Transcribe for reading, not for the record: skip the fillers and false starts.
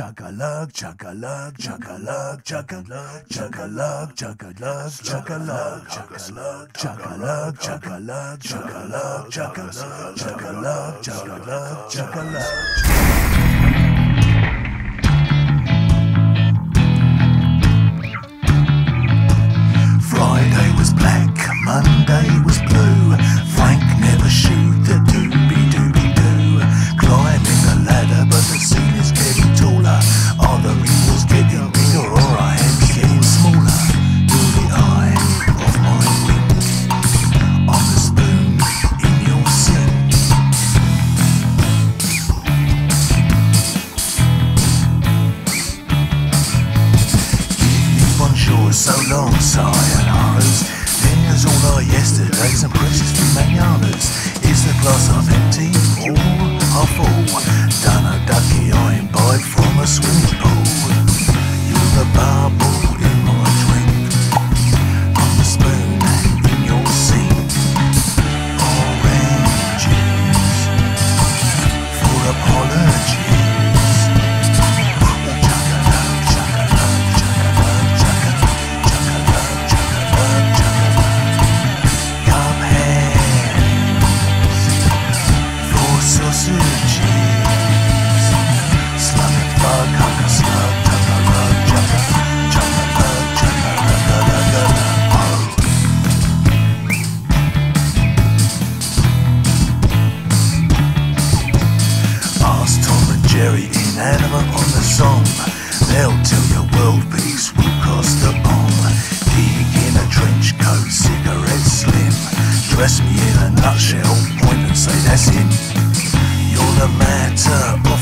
Chug-a-lug, chug-a-lug, chug-a-lug, chug-a-lug, chug-a-lug, chug-a-lug, chug-a-lug, chug-a-lug, chug-a-lug, chug-a-lug, chug-a-lug, chug-a-lug, chug-a-lug, chug-a-lug, chug-a-lug. Friday was black, Monday was blue. Frank never shooed the doobie-doobie-doo. Climbing the ladder, but the scene is getting taller. Oh, the ring was getting bigger, or I am getting smaller. You're the eye of my wing, I'm the spoon in your sin. You keep on shore so long, sire. Then there's all our yesterdays and precious mananas. Is the glass half empty or half full? Dunno, ducky, I ain't buy from a swimming pool. You're the bubble in my drink, I'm the spoon in your sink. Oranges for apologies. Animal on the song, they'll tell you world peace will cost a bomb. Gig in a trench coat, cigarette slim, dress me in a nutshell, point and say that's him. You're the matter of